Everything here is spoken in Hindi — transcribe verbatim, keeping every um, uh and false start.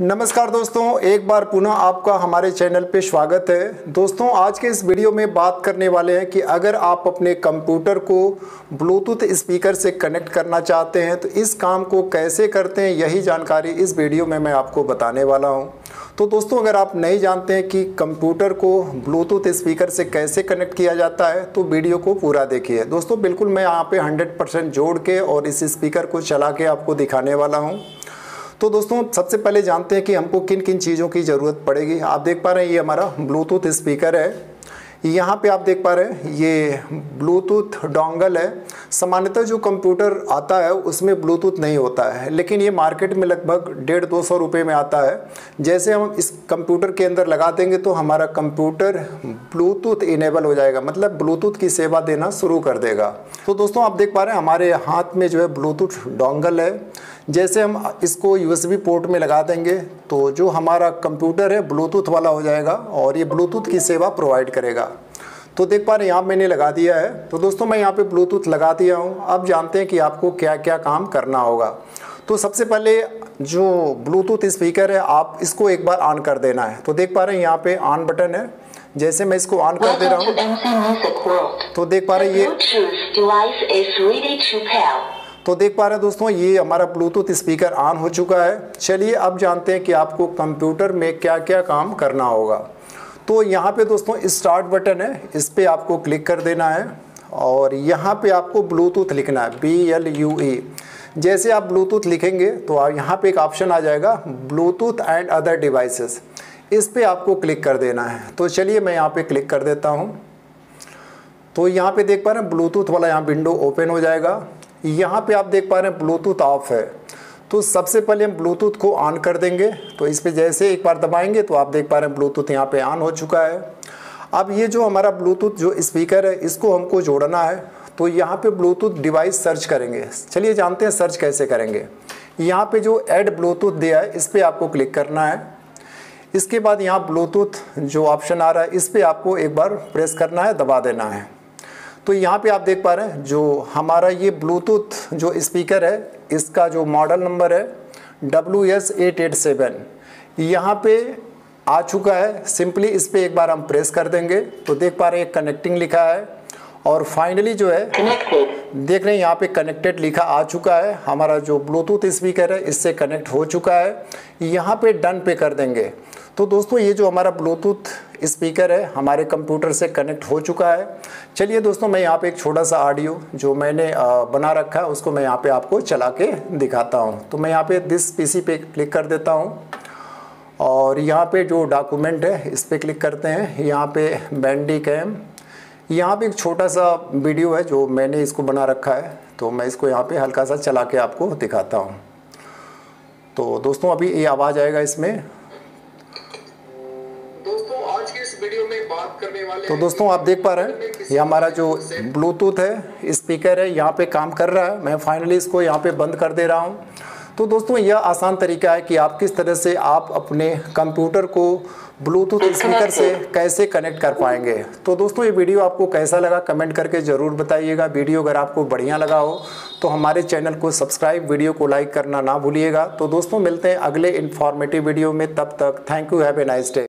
नमस्कार दोस्तों, एक बार पुनः आपका हमारे चैनल पे स्वागत है। दोस्तों, आज के इस वीडियो में बात करने वाले हैं कि अगर आप अपने कंप्यूटर को ब्लूटूथ स्पीकर से कनेक्ट करना चाहते हैं तो इस काम को कैसे करते हैं, यही जानकारी इस वीडियो में मैं आपको बताने वाला हूं। तो दोस्तों, अगर आप नहीं जानते हैं कि कंप्यूटर को ब्लूटूथ स्पीकर से कैसे कनेक्ट किया जाता है तो वीडियो को पूरा देखिए। दोस्तों, बिल्कुल मैं यहाँ पर हंड्रेड परसेंट जोड़ के और इस स्पीकर को चला के आपको दिखाने वाला हूँ। तो दोस्तों, सबसे पहले जानते हैं कि हमको किन किन चीज़ों की ज़रूरत पड़ेगी। आप देख पा रहे हैं ये हमारा ब्लूटूथ स्पीकर है। यहाँ पे आप देख पा रहे हैं ये ब्लूटूथ डोंगल है। सामान्यतः जो कंप्यूटर आता है उसमें ब्लूटूथ नहीं होता है, लेकिन ये मार्केट में लगभग डेढ़ दो सौ रुपये में आता है। जैसे हम इस कंप्यूटर के अंदर लगा देंगे तो हमारा कंप्यूटर ब्लूटूथ इनेबल हो जाएगा, मतलब ब्लूटूथ की सेवा देना शुरू कर देगा। तो दोस्तों, आप देख पा रहे हैं हमारे हाथ में जो है ब्लूटूथ डोंगल है। जैसे हम इसको यूएसबी पोर्ट में लगा देंगे तो जो हमारा कंप्यूटर है ब्लूटूथ वाला हो जाएगा और ये ब्लूटूथ की सेवा प्रोवाइड करेगा। तो देख पा रहे हैं यहाँ मैंने लगा दिया है। तो दोस्तों, मैं यहाँ पे ब्लूटूथ लगा दिया हूँ। अब जानते हैं कि आपको क्या क्या काम करना होगा। तो सबसे पहले जो ब्लूटूथ स्पीकर है आप इसको एक बार ऑन कर देना है। तो देख पा रहे हैं यहाँ पे ऑन बटन है। जैसे मैं इसको ऑन कर दे रहा हूँ तो देख पा रहे ये तो देख पा रहे हैं दोस्तों ये हमारा ब्लूटूथ स्पीकर ऑन हो चुका है। चलिए अब जानते हैं कि आपको कंप्यूटर में क्या क्या काम करना होगा। तो यहाँ पे दोस्तों स्टार्ट बटन है, इस पर आपको क्लिक कर देना है और यहाँ पे आपको ब्लूटूथ लिखना है, बी एल यू ई। जैसे आप ब्लूटूथ लिखेंगे तो आप यहाँ पे एक ऑप्शन आ जाएगा ब्लूटूथ एंड अदर डिवाइसेस, इस पर आपको क्लिक कर देना है। तो चलिए मैं यहाँ पर क्लिक कर देता हूँ। तो यहाँ पर देख पा रहे हैं ब्लूटूथ वाला यहाँ विंडो ओपन हो जाएगा। यहाँ पे आप देख पा रहे हैं ब्लूटूथ ऑफ है। तो सबसे पहले हम ब्लूटूथ को ऑन कर देंगे। तो इस पर जैसे एक बार दबाएंगे तो आप देख पा रहे हैं ब्लूटूथ यहाँ पे ऑन हो चुका है। अब ये जो हमारा ब्लूटूथ जो स्पीकर है इसको हमको जोड़ना है। तो यहाँ पे ब्लूटूथ डिवाइस सर्च करेंगे। चलिए जानते हैं सर्च कैसे करेंगे। यहाँ पर जो ऐड ब्लूटूथ दिया है इस पर आपको क्लिक करना है। इसके बाद यहाँ ब्लूटूथ जो ऑप्शन आ रहा है इस पर आपको एक बार प्रेस करना है, दबा देना है। तो यहाँ पे आप देख पा रहे हैं जो हमारा ये ब्लूटूथ जो स्पीकर है इसका जो मॉडल नंबर है W S eight eight seven यहाँ पे आ चुका है। सिंपली इस पर एक बार हम प्रेस कर देंगे तो देख पा रहे हैं कनेक्टिंग लिखा है और फाइनली जो है देख रहे हैं यहाँ पे कनेक्टेड लिखा आ चुका है। हमारा जो ब्लूटूथ स्पीकर है इससे कनेक्ट हो चुका है। यहाँ पे डन पे कर देंगे तो दोस्तों ये जो हमारा ब्लूटूथ स्पीकर है हमारे कंप्यूटर से कनेक्ट हो चुका है। चलिए दोस्तों, मैं यहाँ पे एक छोटा सा ऑडियो जो मैंने बना रखा है उसको मैं यहाँ पे आपको चला के दिखाता हूँ। तो मैं यहाँ पे दिस पीसी पे क्लिक कर देता हूँ और यहाँ पे जो डॉक्यूमेंट है इस पर क्लिक करते हैं। यहाँ पे बैंडी कैम, यहाँ पे एक छोटा सा वीडियो है जो मैंने इसको बना रखा है। तो मैं इसको यहाँ पर हल्का सा चला के आपको दिखाता हूँ। तो दोस्तों अभी ये आवाज़ आएगा इसमें। तो दोस्तों आप देख पा रहे हैं ये हमारा जो ब्लूटूथ है स्पीकर है यहाँ पे काम कर रहा है। मैं फाइनली इसको यहाँ पे बंद कर दे रहा हूँ। तो दोस्तों यह आसान तरीका है कि आप किस तरह से आप अपने कंप्यूटर को ब्लूटूथ स्पीकर से कैसे कनेक्ट कर पाएंगे। तो दोस्तों ये वीडियो आपको कैसा लगा कमेंट करके ज़रूर बताइएगा। वीडियो अगर आपको बढ़िया लगा हो तो हमारे चैनल को सब्सक्राइब, वीडियो को लाइक करना ना भूलिएगा। तो दोस्तों मिलते हैं अगले इन्फॉर्मेटिव वीडियो में, तब तक thank you, have a nice day.